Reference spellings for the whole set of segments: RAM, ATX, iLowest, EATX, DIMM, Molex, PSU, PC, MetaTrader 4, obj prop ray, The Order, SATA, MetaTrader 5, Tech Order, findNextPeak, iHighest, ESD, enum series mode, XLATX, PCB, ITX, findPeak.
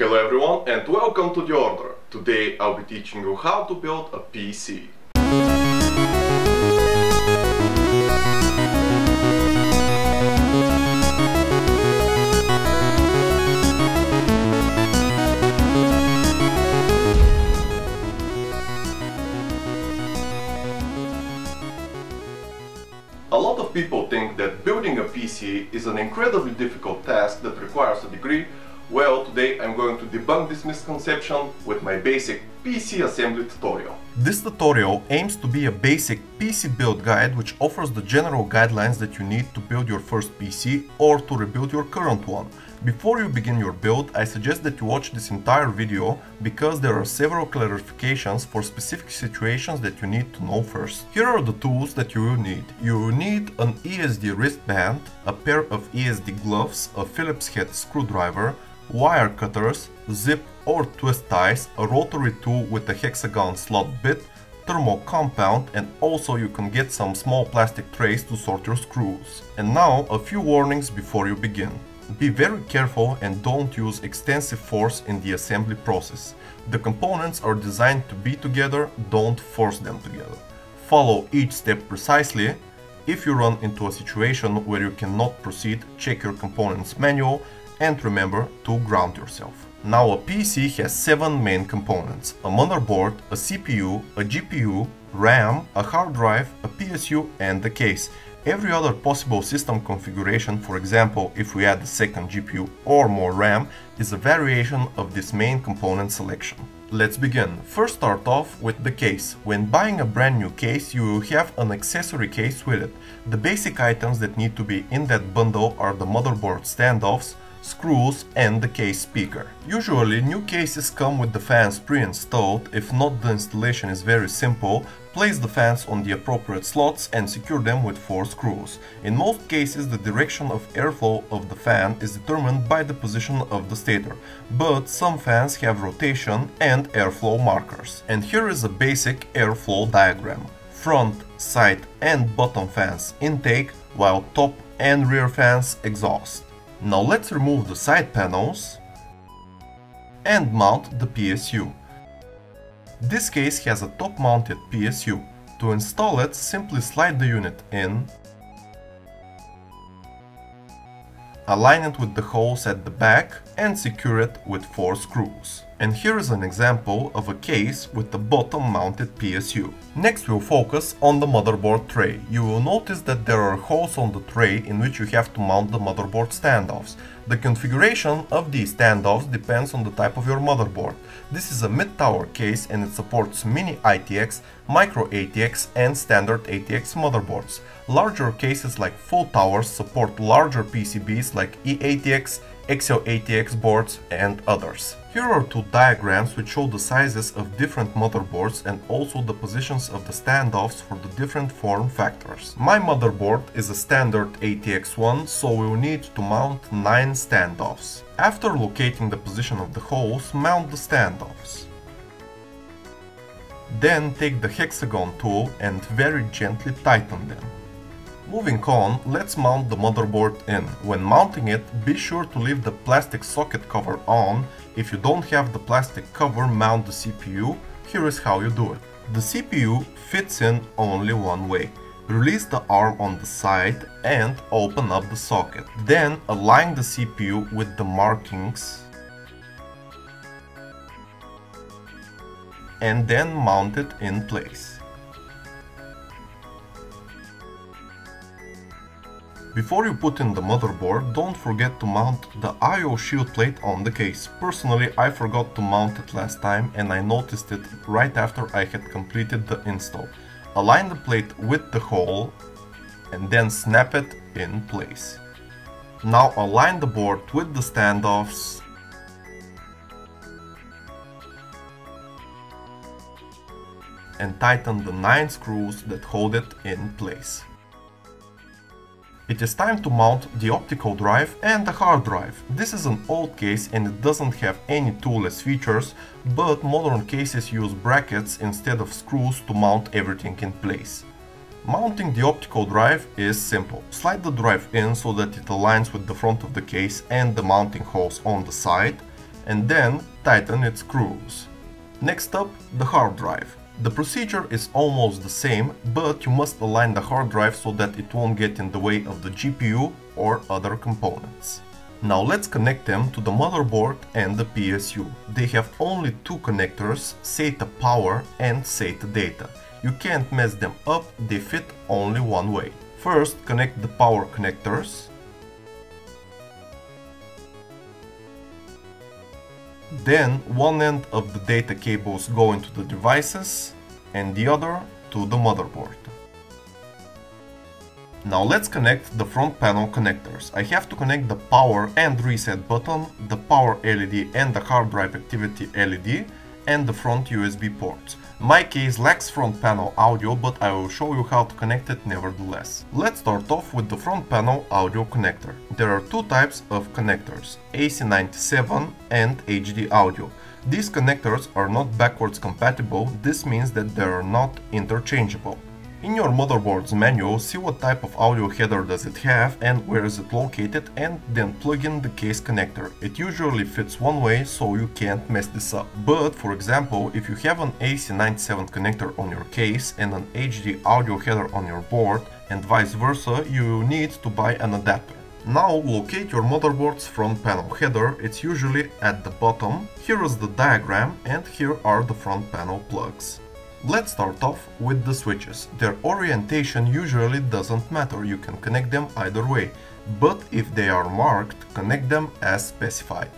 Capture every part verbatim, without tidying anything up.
Hello everyone and welcome to The Order. Today I'll be teaching you how to build a P C. A lot of people think that building a P C is an incredibly difficult task that requires a degree. Well, today I'm going to debunk this misconception with my basic P C assembly tutorial. This tutorial aims to be a basic P C build guide which offers the general guidelines that you need to build your first P C or to rebuild your current one. Before you begin your build, I suggest that you watch this entire video because there are several clarifications for specific situations that you need to know first. Here are the tools that you will need. You will need an E S D wristband, a pair of E S D gloves, a Phillips head screwdriver, wire cutters, zip or twist ties, a rotary tool with a hexagon slot bit, thermal compound, and also you can get some small plastic trays to sort your screws. And now a few warnings before you begin. Be very careful and don't use extensive force in the assembly process. The components are designed to be together, don't force them together. Follow each step precisely. If you run into a situation where you cannot proceed, check your components manual. And remember to ground yourself. Now a P C has seven main components: a motherboard, a C P U, a G P U, RAM, a hard drive, a P S U and the case. Every other possible system configuration, for example if we add a second G P U or more RAM, is a variation of this main component selection. Let's begin. First start off with the case. When buying a brand new case, you will have an accessory case with it. The basic items that need to be in that bundle are the motherboard standoffs, screws and the case speaker. Usually new cases come with the fans pre-installed. If not, the installation is very simple. Place the fans on the appropriate slots and secure them with four screws. In most cases the direction of airflow of the fan is determined by the position of the stator, but some fans have rotation and airflow markers. And here is a basic airflow diagram. Front, side and bottom fans intake, while top and rear fans exhaust. Now let's remove the side panels and mount the P S U. This case has a top-mounted P S U. To install it, simply slide the unit in, align it with the holes at the back and secure it with four screws. And here is an example of a case with the bottom-mounted P S U. Next we'll focus on the motherboard tray. You will notice that there are holes on the tray in which you have to mount the motherboard standoffs. The configuration of these standoffs depends on the type of your motherboard. This is a mid-tower case and it supports mini I T X, micro A T X and standard A T X motherboards. Larger cases like full towers support larger P C Bs like E A T X, X L A T X boards and others. Here are two diagrams which show the sizes of different motherboards and also the positions of the standoffs for the different form factors. My motherboard is a standard A T X one, so we will need to mount nine standoffs. After locating the position of the holes, mount the standoffs. Then take the hexagon tool and very gently tighten them. Moving on, let's mount the motherboard in. When mounting it, be sure to leave the plastic socket cover on. If you don't have the plastic cover, mount the C P U. Here is how you do it. The C P U fits in only one way. Release the arm on the side and open up the socket. Then align the C P U with the markings and then mount it in place. Before you put in the motherboard, don't forget to mount the I O shield plate on the case. Personally, I forgot to mount it last time and I noticed it right after I had completed the install. Align the plate with the hole and then snap it in place. Now align the board with the standoffs and tighten the nine screws that hold it in place. It is time to mount the optical drive and the hard drive. This is an old case and it doesn't have any toolless features, but modern cases use brackets instead of screws to mount everything in place. Mounting the optical drive is simple. Slide the drive in so that it aligns with the front of the case and the mounting holes on the side. and then tighten its screws. Next up, the hard drive. The procedure is almost the same, but you must align the hard drive so that it won't get in the way of the G P U or other components. Now let's connect them to the motherboard and the P S U. They have only two connectors, SATA power and SATA data. You can't mess them up, they fit only one way. First, connect the power connectors. Then one end of the data cables go into the devices and the other to the motherboard. Now let's connect the front panel connectors. I have to connect the power and reset button, the power L E D and the hard drive activity L E D and the front U S B ports. My case lacks front panel audio, but I will show you how to connect it nevertheless. Let's start off with the front panel audio connector. There are two types of connectors, A C ninety-seven and H D audio. These connectors are not backwards compatible, this means that they are not interchangeable. In your motherboard's manual, see what type of audio header does it have and where is it located, and then plug in the case connector. It usually fits one way, so you can't mess this up. But, for example, if you have an A C ninety-seven connector on your case and an H D audio header on your board, and vice versa, you need to buy an adapter. Now locate your motherboard's front panel header, it's usually at the bottom. Here is the diagram and here are the front panel plugs. Let's start off with the switches. Their orientation usually doesn't matter, you can connect them either way, but if they are marked, connect them as specified.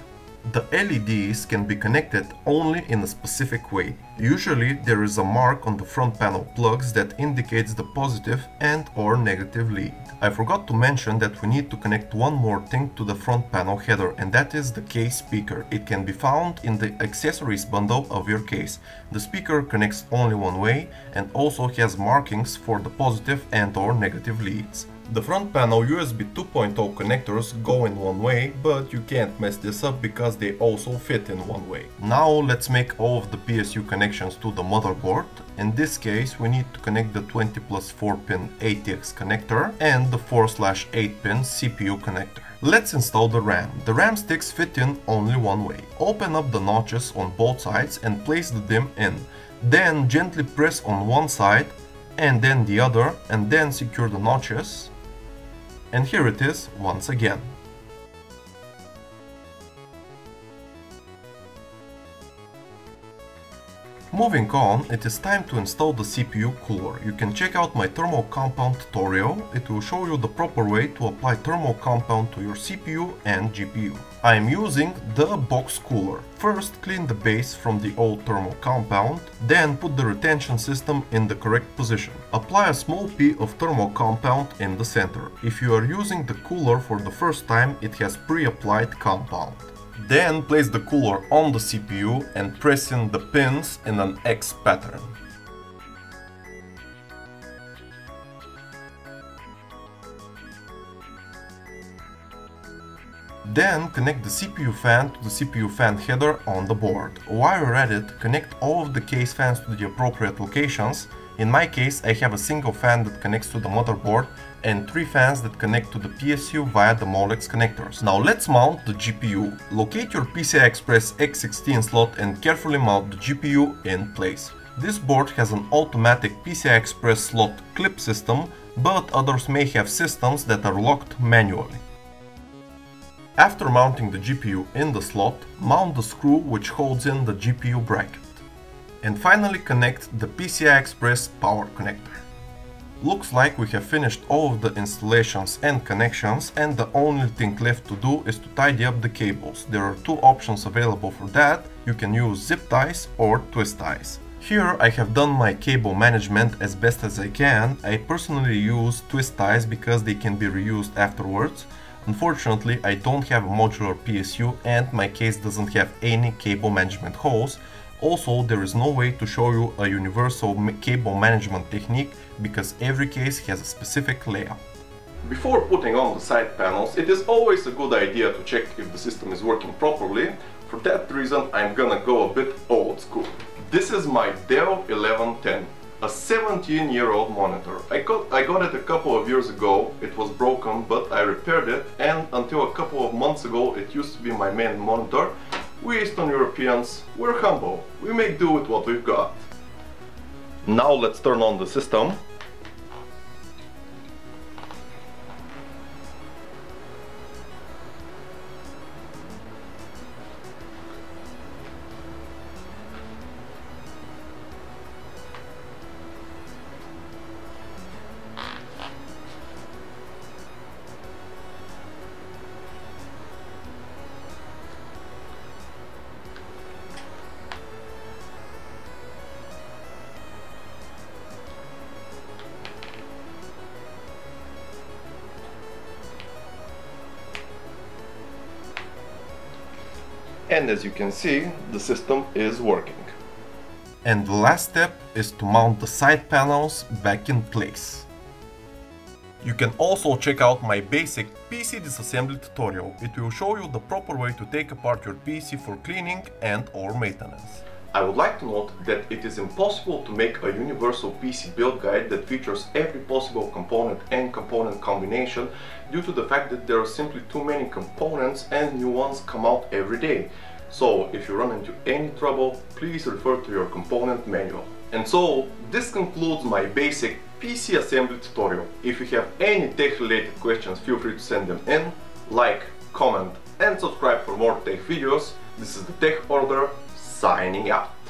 The L E Ds can be connected only in a specific way. Usually there is a mark on the front panel plugs that indicates the positive and or negative lead. I forgot to mention that we need to connect one more thing to the front panel header, and that is the case speaker. It can be found in the accessories bundle of your case. The speaker connects only one way and also has markings for the positive and or negative leads. The front panel U S B two point oh connectors go in one way, but you can't mess this up because they also fit in one way. Now let's make all of the P S U connections to the motherboard. In this case we need to connect the twenty plus four pin A T X connector and the four slash eight pin C P U connector. Let's install the RAM. The RAM sticks fit in only one way. Open up the notches on both sides and place the DIMM in. Then gently press on one side and then the other and then secure the notches. And here it is once again. Moving on, it is time to install the C P U cooler. You can check out my thermal compound tutorial, it will show you the proper way to apply thermal compound to your C P U and G P U. I am using the box cooler. First clean the base from the old thermal compound, then put the retention system in the correct position. Apply a small pea of thermal compound in the center. If you are using the cooler for the first time, it has pre-applied compound. Then place the cooler on the C P U and press in the pins in an X pattern. Then connect the C P U fan to the C P U fan header on the board. While you're at it, connect all of the case fans to the appropriate locations. In my case, I have a single fan that connects to the motherboard and three fans that connect to the P S U via the Molex connectors. Now let's mount the G P U. Locate your PCI Express X sixteen slot and carefully mount the G P U in place. This board has an automatic PCI Express slot clip system, but others may have systems that are locked manually. After mounting the G P U in the slot, mount the screw which holds in the G P U bracket. And finally connect the PCI Express power connector. Looks like we have finished all of the installations and connections, and the only thing left to do is to tidy up the cables. There are two options available for that, you can use zip ties or twist ties. Here I have done my cable management as best as I can. I personally use twist ties because they can be reused afterwards. Unfortunately, I don't have a modular P S U and my case doesn't have any cable management holes. Also, there is no way to show you a universal cable management technique because every case has a specific layout. Before putting on the side panels, it is always a good idea to check if the system is working properly. For that reason, I'm gonna go a bit old school. This is my Dell eleven ten, a seventeen year old monitor. I got, I got it a couple of years ago, it was broken, but I repaired it, and until a couple of months ago it used to be my main monitor. We Eastern Europeans, we're humble, we make do with what we've got. Now let's turn on the system. And as you can see, the system is working. And the last step is to mount the side panels back in place. You can also check out my basic P C disassembly tutorial. It will show you the proper way to take apart your P C for cleaning and or maintenance. I would like to note that it is impossible to make a universal P C build guide that features every possible component and component combination, due to the fact that there are simply too many components and new ones come out every day. So if you run into any trouble, please refer to your component manual. And so this concludes my basic P C assembly tutorial. If you have any tech related questions, feel free to send them in. Like, comment and subscribe for more tech videos. This is the Tech Order, signing out.